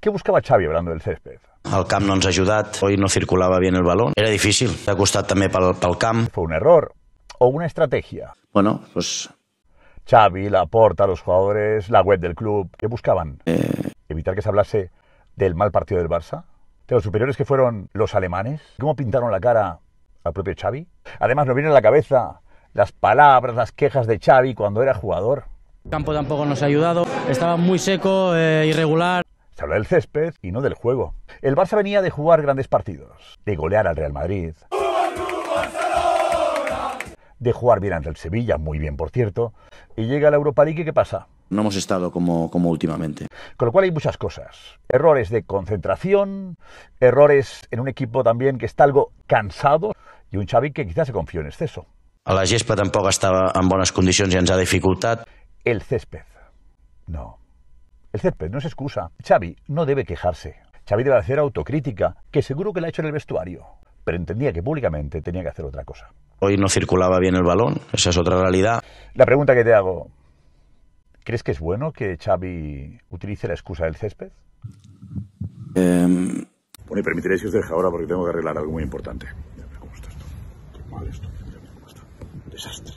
¿Qué buscaba Xavi hablando del césped? El camp no ens ha ajudat, hoy no circulaba bien el balón, era difícil, ha costado también para el camp. ¿Fue un error o una estrategia? Bueno, pues... Xavi, Laporta, los jugadores, la web del club, ¿qué buscaban? Evitar que se hablase del mal partido del Barça, de los superiores que fueron los alemanes, cómo pintaron la cara al propio Xavi. Además nos vienen a la cabeza las palabras, las quejas de Xavi cuando era jugador. El campo tampoco nos ha ayudado, estaba muy seco, irregular. Se habló del césped y no del juego. El Barça venía de jugar grandes partidos, de golear al Real Madrid, de jugar bien ante el Sevilla, muy bien por cierto, y llega a la Europa League y ¿qué pasa? No hemos estado como últimamente. Con lo cual hay muchas cosas. Errores de concentración, errores en un equipo también que está algo cansado y un Xavi que quizás se confió en exceso. A la gespa tampoco estaba en buenas condiciones y ens ha dificultad. El césped. No. El césped no es excusa. Xavi no debe quejarse. Xavi debe hacer autocrítica, que seguro que la ha hecho en el vestuario, pero entendía que públicamente tenía que hacer otra cosa. Hoy no circulaba bien el balón, esa es otra realidad. La pregunta que te hago, ¿crees que es bueno que Xavi utilice la excusa del césped? Bueno, y permitiréis que os deje ahora porque tengo que arreglar algo muy importante. Mira, ¿cómo está esto? Qué mal esto. Mira, ¿cómo está? Desastre.